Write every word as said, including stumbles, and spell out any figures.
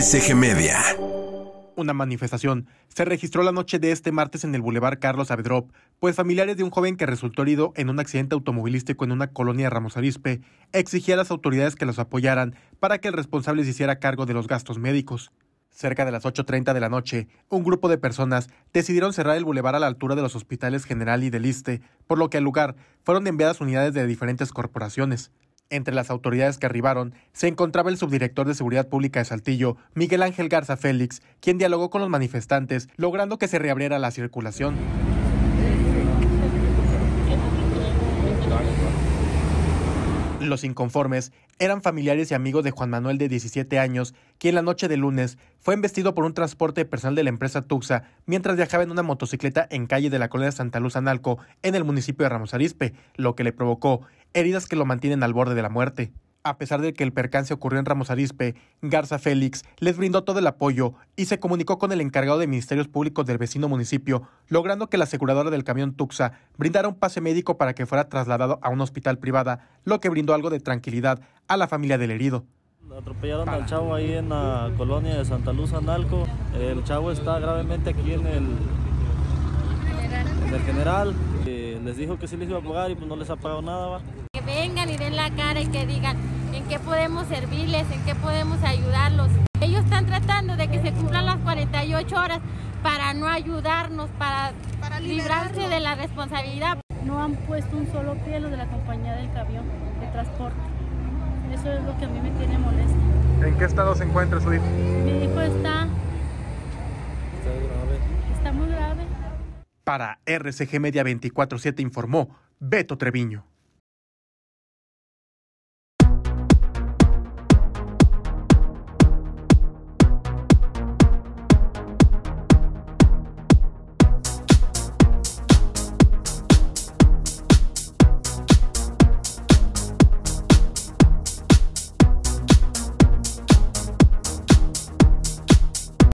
R C G Media. Una manifestación se registró la noche de este martes en el bulevar Carlos Abedrop, pues familiares de un joven que resultó herido en un accidente automovilístico en una colonia de Ramos Arizpe exigía a las autoridades que los apoyaran para que el responsable se hiciera cargo de los gastos médicos. Cerca de las ocho treinta de la noche, un grupo de personas decidieron cerrar el bulevar a la altura de los hospitales General y del Issste, por lo que al lugar fueron enviadas unidades de diferentes corporaciones. Entre las autoridades que arribaron se encontraba el subdirector de Seguridad Pública de Saltillo, Miguel Ángel Garza Félix, quien dialogó con los manifestantes, logrando que se reabriera la circulación. Los inconformes eran familiares y amigos de Juan Manuel, de diecisiete años, quien la noche de lunes fue embestido por un transporte personal de la empresa Tuxa mientras viajaba en una motocicleta en calle de la colonia Santa Luz Analco, en el municipio de Ramos Arizpe, lo que le provocó heridas que lo mantienen al borde de la muerte. A pesar de que el percance ocurrió en Ramos Arizpe, Garza Félix les brindó todo el apoyo y se comunicó con el encargado de Ministerios Públicos del vecino municipio, logrando que la aseguradora del camión Tuxa brindara un pase médico para que fuera trasladado a un hospital privado, lo que brindó algo de tranquilidad a la familia del herido. Atropellaron al chavo ahí en la colonia de Santa Luz Analco. El chavo está gravemente aquí en el, en el general. Les dijo que sí les iba a pagar y pues no les ha pagado nada. ¿Va? Que vengan y den la cara y que digan en qué podemos servirles, en qué podemos ayudarlos. Ellos están tratando de que se cumplan las cuarenta y ocho horas para no ayudarnos, para, para librarse de la responsabilidad. No han puesto un solo pie los de la compañía del camión de transporte. Eso es lo que a mí me tiene molesta. ¿En qué estado se encuentra su hijo? Mi hijo está... Está grave. Está muy grave. Para R C G Media veinticuatro siete informó Beto Treviño.